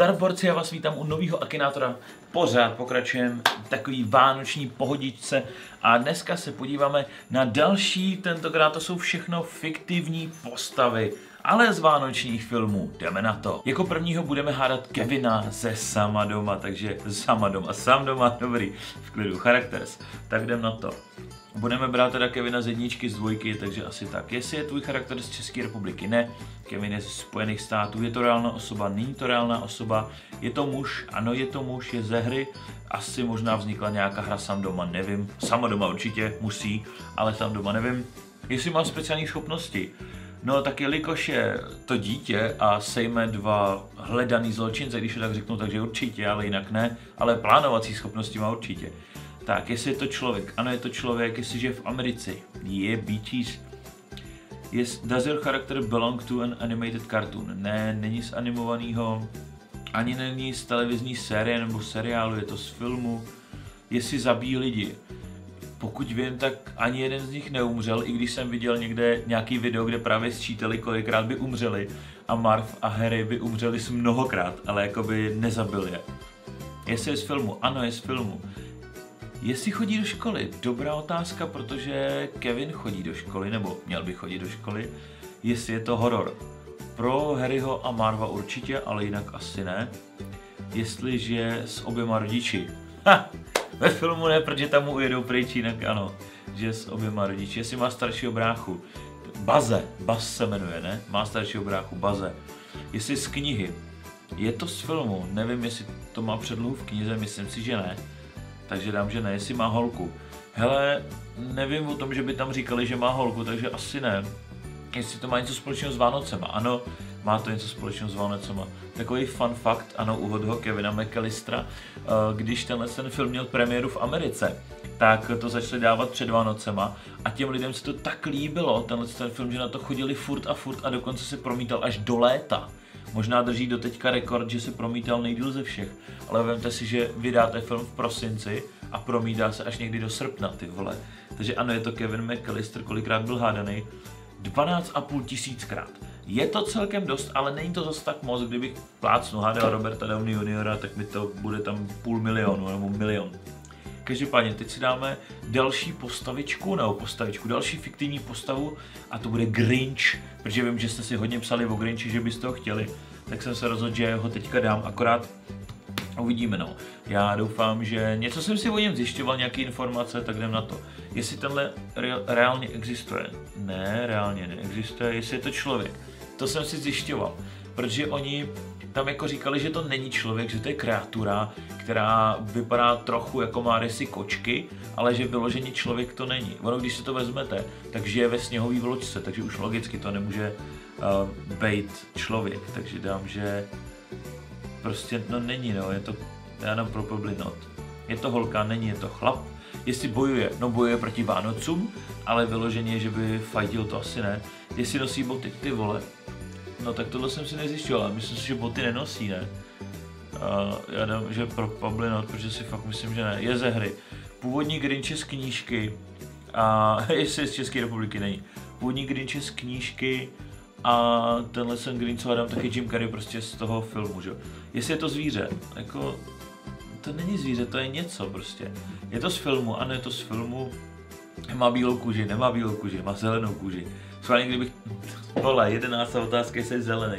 Zdarborci, já vás vítám u nového Akinátora. Pořád pokračujeme v takový vánoční pohodičce a dneska se podíváme na další, tentokrát to jsou všechno fiktivní postavy, ale z vánočních filmů. Jdeme na to. Jako prvního budeme hádat Kevina ze Sama doma, takže Sama doma, Sám doma, dobrý, v klidu, charakters, tak jdem na to. Budeme brát teda Kevina z jedničky, z dvojky, takže asi tak. Jestli je tvůj charakter z České republiky? Ne. Kevin je ze Spojených států. Je to reálná osoba? Není to reálná osoba. Je to muž? Ano, je to muž. Je ze hry? Asi možná vznikla nějaká hra Sám doma, nevím. Sama doma určitě musí, ale Sám doma nevím. Jestli má speciální schopnosti? No tak jelikož je to dítě a sejme dva hledaný zločince, když to tak řeknu, takže určitě, ale jinak ne. Ale plánovací schopnosti má určitě. Tak, jestli je to člověk? Ano, je to člověk. Jestliže je v Americe? Je BTS. Does your character belong to an animated cartoon? Ne, není z animovaného, ani není z televizní série nebo seriálu, je to z filmu. Jestli zabíjí lidi? Pokud vím, tak ani jeden z nich neumřel, i když jsem viděl někde nějaký video, kde právě sčítali, kolikrát by umřeli. A Marv a Harry by umřeli mnohokrát, ale jakoby nezabil je. Jestli je z filmu? Ano, je z filmu. Jestli chodí do školy? Dobrá otázka, protože Kevin chodí do školy, nebo měl by chodit do školy. Jestli je to horor? Pro Harryho a Marva určitě, ale jinak asi ne. Jestliže s oběma rodiči? Ha! Ve filmu ne, protože tam mu ujedou pryč, jinak ano, že s oběma rodiči. Jestli má staršího bráchu? Baze, Buzz se jmenuje, ne? Má staršího bráchu, Baze. Jestli z knihy? Je to z filmu, nevím, jestli to má předlohu v knize, myslím si, že ne. Takže dám, že ne. Jestli má holku? Hele, nevím o tom, že by tam říkali, že má holku, takže asi ne. Jestli to má něco společného s Vánocema? Ano, má to něco společného s Vánocema. Takový fun fact, ano, uhod ho Kevina McCallistera, když tenhle ten film měl premiéru v Americe, tak to začali dávat před Vánocema a těm lidem se to tak líbilo, tenhle ten film, že na to chodili furt a dokonce se promítal až do léta. Možná drží do teďka rekord, že se promítal nejdýl ze všech, ale vemte si, že vydáte film v prosinci a promítá se až někdy do srpna, ty vole. Takže ano, je to Kevin McCallister, kolikrát byl hádaný? 12,5 tisíckrát. Je to celkem dost, ale není to zase tak moc, kdybych plácnu hádal Roberta Downey juniora, tak mi to bude tam 500 000 nebo 1 000 000. Každopádně, teď si dáme další postavičku, nebo postavičku, další fiktivní postavu a to bude Grinch, protože vím, že jste si hodně psali o Grinchi, že byste ho chtěli, tak jsem se rozhodl, že ho teďka dám, akorát uvidíme, no. Já doufám, že něco jsem si o něm zjišťoval, nějaké informace, tak jdem na to. Jestli tenhle reálně existuje? Ne, reálně neexistuje. Jestli je to člověk? To jsem si zjišťoval, protože oni tam jako říkali, že to není člověk, že to je kreatura, která vypadá trochu jako má rysy kočky, ale že vyloženě člověk to není. Ono, když se to vezmete, takže je ve sněhové vločce, takže už logicky to nemůže být člověk, takže dám, že prostě no není, no, je to, já dám probably not. Je to holka, není, je to chlap. Jestli bojuje? No bojuje proti Vánocům, ale vyloženě, že by fajtil, to asi ne. Jestli nosí boty? Ty vole. No tak tohle jsem si nezjišťoval, ale myslím si, že boty nenosí, ne? Já dám, že probably not, protože si fakt myslím, že ne. Je ze hry. Původní Grinch z knížky a jestli je z České republiky, není. Původní Grinch z knížky a tenhle jsem Grinch, co dám, taky Jim Carrey prostě z toho filmu, že? Jestli je to zvíře? Jako, to není zvíře, to je něco prostě. Je to z filmu? Ano, je to z filmu. Má bílou kůži, nemá bílou kůži, má zelenou kůži. Schválně, kdybych... Vole, 11. otázka, jestli je zelený.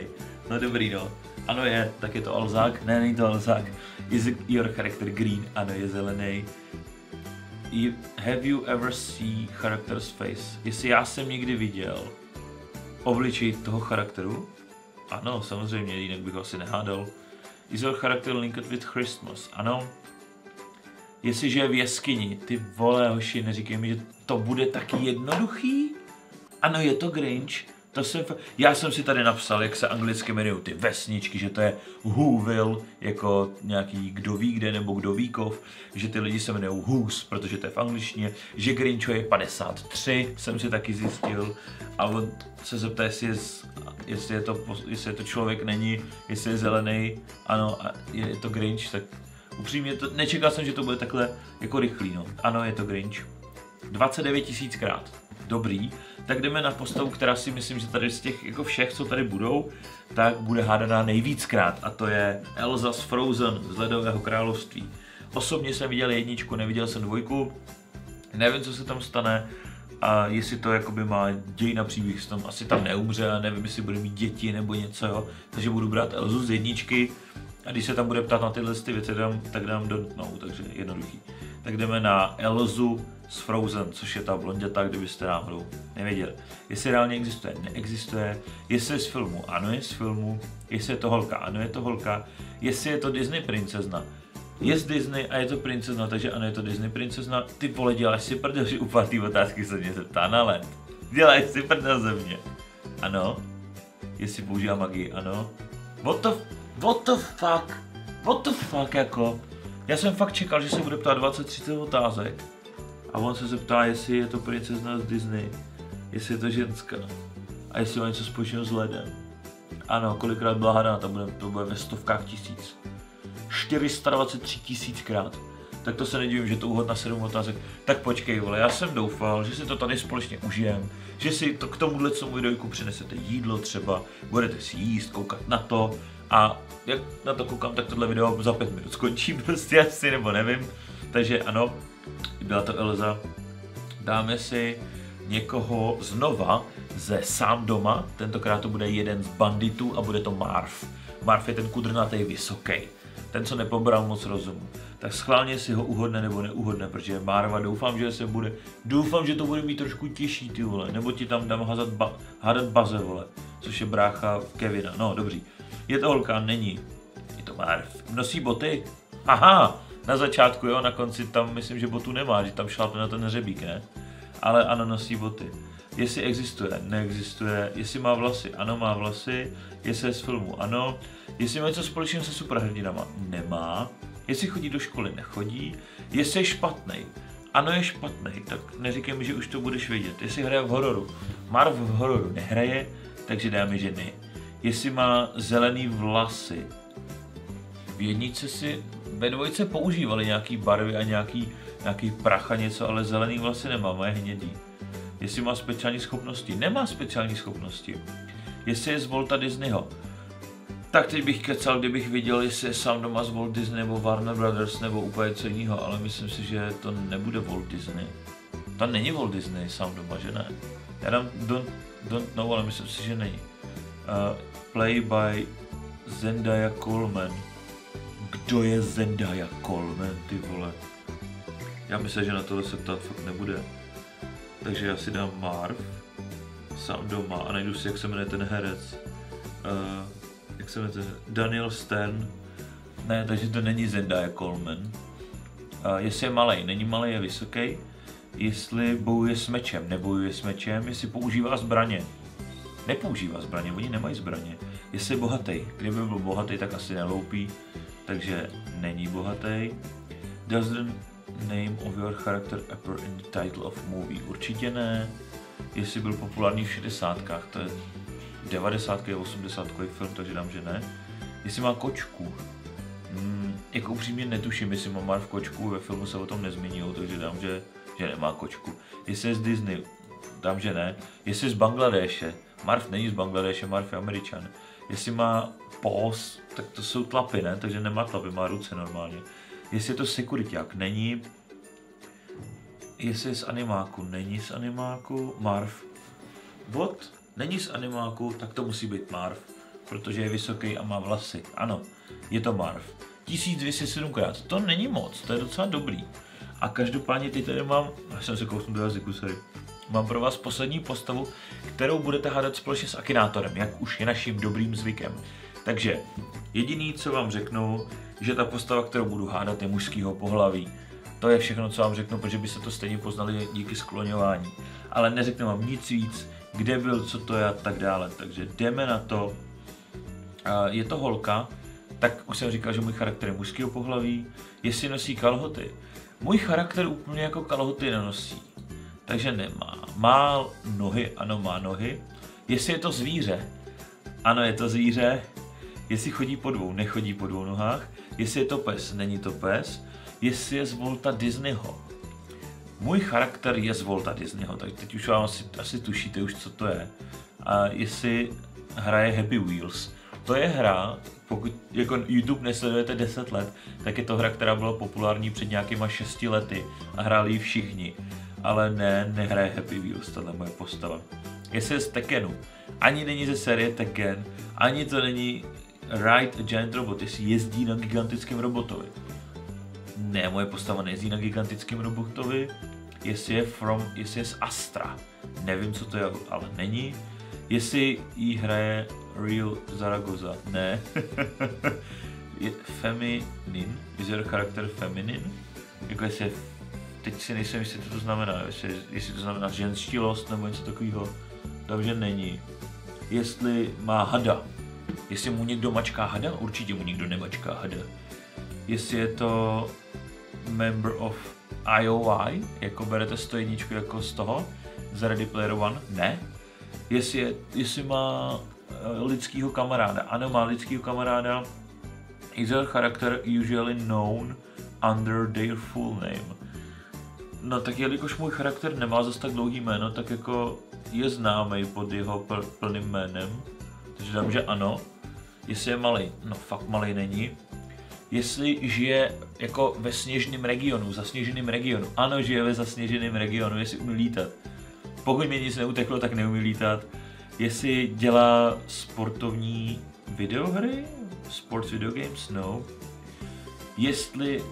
No dobrý, no. Ano je, tak je to Alzák? Ne, není to Alzák. Is your character green? Ano, je zelený. Have you ever seen character's face? Jestli já jsem někdy viděl obličej toho charakteru? Ano, samozřejmě, jinak bych ho asi nehádal. Is your character linked with Christmas? Ano. Jestliže je v jeskyni? Ty vole, hoši, neříkej mi, že to bude taky jednoduchý? Ano, je to Grinch. To jsem já jsem si tady napsal, jak se anglicky jmenují ty vesničky, že to je Who-ville, jako nějaký kdo ví kde nebo kdo ví kov, že ty lidi se jmenují Who's, protože to je v angličtině, že Grinchu je 53, jsem si taky zjistil, a on se zeptá, jestli je to člověk, není, jestli je zelený, ano, a je to Grinch, tak upřímně, to, nečekal jsem, že to bude takhle jako rychlý, no. Ano, je to Grinch. 29 000krát. dobrý, tak jdeme na postavu, která si myslím, že tady z těch jako všech, co tady budou, tak bude hádaná nejvíckrát, a to je Elsa z Frozen z Ledového království. Osobně jsem viděl jedničku, neviděl jsem dvojku, nevím, co se tam stane a jestli to jakoby má děj na příběh, tam asi tam neumře, nevím, jestli bude mít děti nebo něco, jo. Takže budu brát Elzu z jedničky a když se tam bude ptát na tyhle ty věci, tak dám dotknout, takže jednoduchý. Tak jdeme na Elzu z Frozen, což je ta blonděta, kdybyste náhodou nevěděli. Jestli reálně existuje, neexistuje, jestli je z filmu, ano je z filmu, jestli je to holka, ano je to holka, jestli je to Disney princezna, je z Disney a je to princezna, takže ano, je to Disney princezna. Ty vole, děláš si prdel, že upátý otázky se mě zeptá na led. Děláš si prdel ze mě. Ano. Jestli používá magii, ano. What the fuck, jako. Já jsem fakt čekal, že se bude ptát 20-30 otázek. A on se zeptá, jestli je to princezna z Disney. Jestli je to ženská. A jestli má něco společného s ledem. Ano, kolikrát byla hadaná, to bude ve stovkách tisíc. 423 000krát. Tak to se nedivím, že to úhod na 7 otázek. Tak počkej, vole, já jsem doufal, že si to tady společně užijem, že si to k tomuhle co můj dojku přinesete jídlo třeba, budete si jíst, koukat na to a jak na to koukám, tak tohle video za 5 minut skončí prostě asi, nebo nevím. Takže ano, byla to Elza. Dáme si někoho znova ze Sám doma, tentokrát to bude jeden z banditů a bude to Marv. Marv je ten kudrnatý vysoký. Ten, co nepobral moc rozumu, tak schválně si ho uhodne nebo neuhodne, protože Marva, doufám, že to bude mít trošku těžší, ty vole, nebo ti tam dám hádat Buzze, vole, což je brácha Kevina, no dobrý. Je to holka? Není. Je to Marv. Nosí boty? Aha, na začátku jo, na konci tam myslím, že botu nemá, že tam šlápne na ten hřebík, ne? Ale ano, nosí boty. Jestli existuje, neexistuje, jestli má vlasy, ano má vlasy, jestli je z filmu, ano, jestli má něco společného se superhrdinama, nemá, jestli chodí do školy, nechodí, jestli je špatnej, ano je špatnej, tak neříkej mi, že už to budeš vědět, jestli hraje v hororu, Marv v hororu nehraje, takže dáme, že ne, jestli má zelený vlasy, v jednice si ve dvojce používali nějaký barvy a nějaký prach a něco, ale zelený vlasy nemá, má je hnědý. Jestli má speciální schopnosti, nemá speciální schopnosti. Jestli je z Volta Disneyho. Tak teď bych kecal, kdybych viděl, jestli je Sám doma z Walt Disney nebo Warner Brothers nebo úplně co jiného, ale myslím si, že to nebude Walt Disney. Tam není Walt Disney Sám doma, že ne? Já tam don't know, ale myslím si, že není. Play by Zendaya Coleman. Kdo je Zendaya Coleman, ty vole? Já myslím, že na tohle se ptát fakt nebude. Takže já si dám Marv, Sám doma a najdu si, jak se jmenuje ten herec. Daniel Stern. Ne, takže to není Zendaya Coleman. Jestli je malej, není malej, je vysoký. Jestli bojuje s mečem, nebojuje s mečem. Jestli používá zbraně, nepoužívá zbraně, oni nemají zbraně. Jestli je bohatý, kdyby byl bohatý, tak asi neloupí. Takže není bohatý. Doesn't name of your character appear in the title of movie. Určitě ne. Jestli byl populární v 60kách, to je 90ky, 80kový film, takže dám, že ne. Jestli má kočku. Jako upřímně netuším, jestli má Marv kočku, ve filmu se o tom nezmínil, takže dám, že nemá kočku. Jestli je z Disney, dám, že ne. Jestli je z Bangladéše, Marv není z Bangladéše, Marv je Američan. Jestli má pós, tak to jsou tlapy, ne? Takže nemá tlapy, má ruce normálně. Jestli je to sekuriťák, není. Jestli je z animáku, není z animáku. Marv. What? Není z animáku, tak to musí být Marv. Protože je vysoký a má vlasy. Ano, je to Marv. 1207krát, to není moc, to je docela dobrý. A každopádně teď tady mám, já jsem se kousnul do jazyku, sorry. Mám pro vás poslední postavu, kterou budete hádat společně s Akinátorem, jak už je naším dobrým zvykem. Takže jediný, co vám řeknu, že ta postava, kterou budu hádat, je mužského pohlaví. To je všechno, co vám řeknu, protože byste to stejně poznali díky skloňování. Ale neřeknu vám nic víc, kde byl, co to je a tak dále. Takže jdeme na to. Je to holka, tak už jsem říkal, že můj charakter je mužského pohlaví. Jestli nosí kalhoty. Můj charakter úplně jako kalhoty nenosí, takže nemá. Má nohy, ano má nohy. Jestli je to zvíře, ano je to zvíře. Jestli chodí po dvou, nechodí po dvou nohách. Jestli je to pes, není to pes. Jestli je z Volta Disneyho. Můj charakter je z Volta Disneyho, tak teď už vám asi tušíte už, co to je. A jestli hraje Happy Wheels. To je hra, pokud jako YouTube nesledujete 10 let, tak je to hra, která byla populární před nějakýma 6 lety a hráli ji všichni. Ale ne, nehraje Happy Wheels, tato moje postava. Jestli je z Tekkenu, ani není ze série Tekken, ani to není Ride a Giant Robot, jestli jezdí na gigantickém robotovi. Ne, moje postava nejezdí na gigantickém robotovi, jestli je z Astra. Nevím, co to je, ale není. Jestli jí hraje Real Zaragoza, ne. Je feminin, is your character feminin? Jako jestli je, teď si nejsem, jestli to znamená, jestli to znamená ženštilost nebo něco takového, takže není. Jestli má hada, jestli mu někdo mačká hada, určitě mu někdo nemačká hada. Jestli je to member of IOI, jako berete stojničku jako z toho, z Ready Player One, ne. Jestli má lidskýho kamaráda, ano, má lidskýho kamaráda, is their character usually known under their full name. No tak jelikož můj charakter nemá zase tak dlouhý jméno, tak jako je známý pod jeho plným jménem, takže dám, že ano. Jestli je malý, no fakt malý není. Jestli žije jako ve sněžném regionu, zasněženém regionu, ano, žije ve zasněženém regionu, jestli umí lítat. Pokud mě nic neuteklo, tak neumí lítat. Jestli dělá sportovní videohry? Sports video games? No. Jestli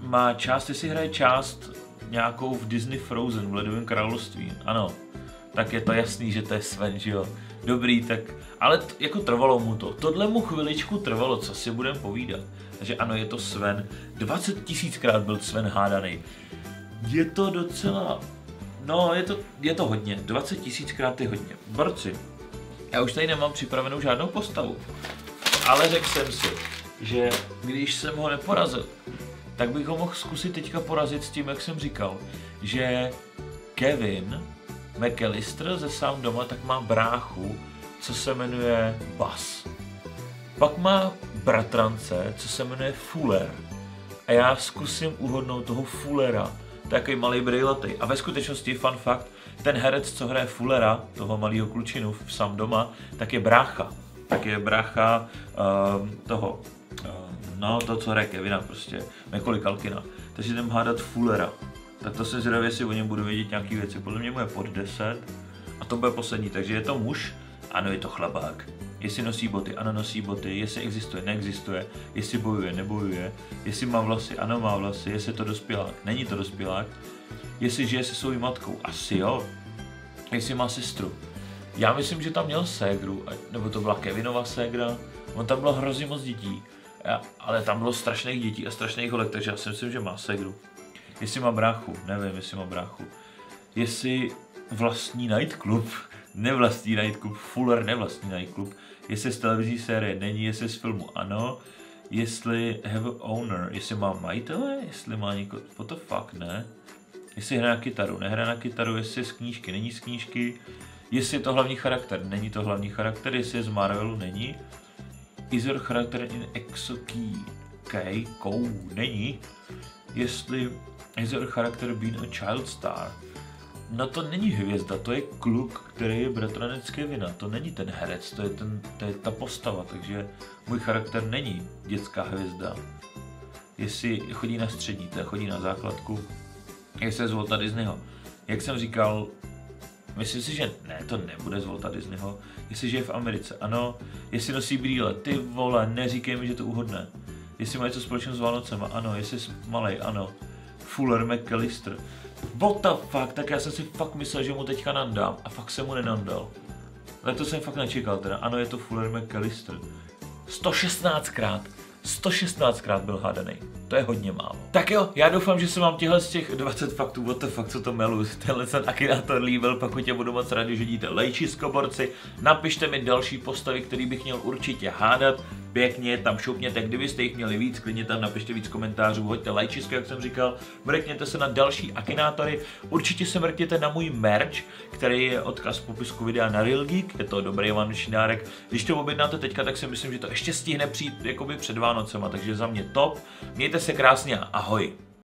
má část, jestli hraje část nějakou v Disney Frozen, v Ledovém království. Ano. Tak je to jasný, že to je Sven, že jo? Dobrý, tak... Ale jako trvalo mu to. Tohle mu chviličku trvalo, co si budeme povídat. Takže ano, je to Sven. 20 000krát byl Sven hádaný. Je to docela... No, je to hodně. 20 000krát je hodně. Borci, já už tady nemám připravenou žádnou postavu. Ale řekl jsem si, že když jsem ho neporazil, tak bych ho mohl zkusit teďka porazit s tím, jak jsem říkal, že Kevin McCallister ze Sám doma tak má bráchu, co se jmenuje Buzz. Pak má bratrance, co se jmenuje Fuller. A já zkusím uhodnout toho Fullera. Takový malý brýlatej. A ve skutečnosti, fun fact, ten herec, co hraje Fullera, toho malého klučinu v Sám doma, tak je brácha. Tak je brácha toho, co hraje Kevina, prostě, McCallistra. Takže jdem hádat Fullera. Tak to jsem zvědavý, jestli o něm budu vědět nějaké věci. Podle mě mu je pod 10 a to bude poslední. Takže je to muž? Ano, je to chlapák. Jestli nosí boty? Ano, nosí boty. Jestli existuje? Neexistuje. Jestli bojuje? Nebojuje. Jestli má vlasy? Ano, má vlasy. Jestli je to dospělák? Není to dospělák. Jestli žije se svou matkou? Asi jo. Jestli má sestru? Já myslím, že tam měl ségru, nebo to byla Kevinova ségra. On tam bylo hrozně moc dětí, ale tam bylo strašných dětí a strašných holek, takže já si myslím, že má ségru. Jestli má bráchu? Nevím, jestli má bráchu. Jestli vlastní nightclub? Nevlastní nightclub, Fuller nevlastní nightclub. Jestli z televizní série? Není, jestli z filmu? Ano. Jestli have a owner? Jestli má majitele? Jestli má někoho? What the fuck, ne. Jestli hraje na kytaru? Nehraje na kytaru. Jestli je z knížky? Není z knížky. Jestli je to hlavní charakter? Není to hlavní charakter. Jestli je z Marvelu? Není. Is your character in Exokey? Kou? Není. Jestli is your character been a child star? No to není hvězda, to je kluk, který je bratranec Kevina, to není ten herec, to je ta postava, takže můj charakter není dětská hvězda. Jestli chodí na střední, to chodí na základku, jestli je z Volta Disneyho. Jak jsem říkal, myslím si, že ne, to nebude z Volta Disneyho, jestli žije v Americe, ano, jestli nosí brýle, ty vole, neříkej mi, že to uhodne. Jestli má něco společného s Vánocema, ano, jestli je malej, ano. Fuller McCallister. What the fuck, tak já jsem si fakt myslel, že mu teďka nandám a fakt jsem mu nenandal. Ale to jsem fakt nečekal teda, ano, je to Fuller McCallister. 116krát byl hádaný. To je hodně málo. Tak jo, já doufám, že se vám těhle z těch 20 faktů, what the fuck, co to melu, tenhle ten Akinator líbil, pokud tě budu moc rádi, že díte lajčisko, borci. Napište mi další postavy, který bych měl určitě hádat. Pěkně tam šupněte, kdybyste jich měli víc, klidně tam napište víc komentářů, hoďte lajčisko, jak jsem říkal, mrkněte se na další Akinátory, určitě se mrkněte na můj merch, který je odkaz v popisku videa na Real Geek, je to dobrý vánoční dárek, když to objednáte teďka, tak si myslím, že to ještě stihne přijít jakoby před Vánocema, takže za mě top, mějte se krásně a ahoj.